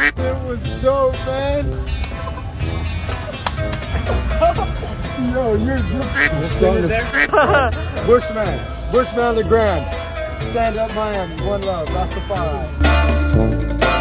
It was dope, man. Yo, you're Bushman to the ground. Stand up, Miami. One love. Rastafari.